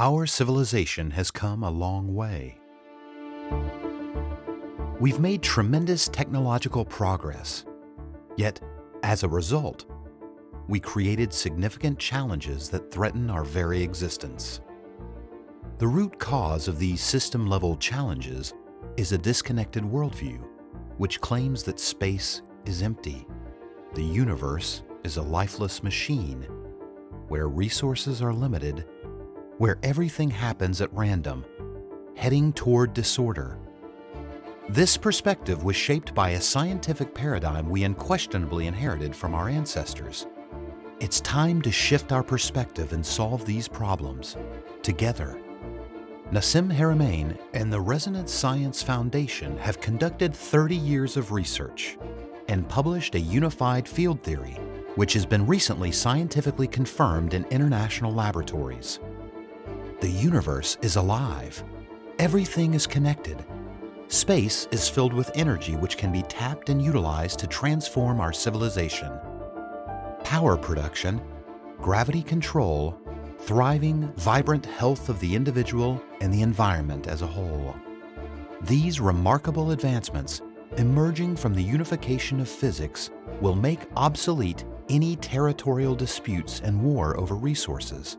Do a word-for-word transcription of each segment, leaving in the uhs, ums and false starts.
Our civilization has come a long way. We've made tremendous technological progress, yet as a result, we created significant challenges that threaten our very existence. The root cause of these system-level challenges is a disconnected worldview, which claims that space is empty, the universe is a lifeless machine, where resources are limited, where everything happens at random, heading toward disorder. This perspective was shaped by a scientific paradigm we unquestionably inherited from our ancestors. It's time to shift our perspective and solve these problems together. Nassim Haramein and the Resonance Science Foundation have conducted thirty years of research and published a unified field theory, which has been recently scientifically confirmed in international laboratories. The universe is alive. Everything is connected. Space is filled with energy which can be tapped and utilized to transform our civilization. Power production, gravity control, thriving, vibrant health of the individual and the environment as a whole. These remarkable advancements, emerging from the unification of physics, will make obsolete any territorial disputes and war over resources.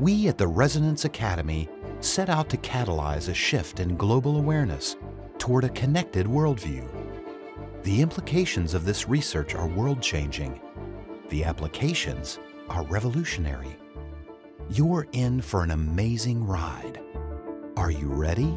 We at the Resonance Academy set out to catalyze a shift in global awareness toward a connected worldview. The implications of this research are world-changing. The applications are revolutionary. You're in for an amazing ride. Are you ready?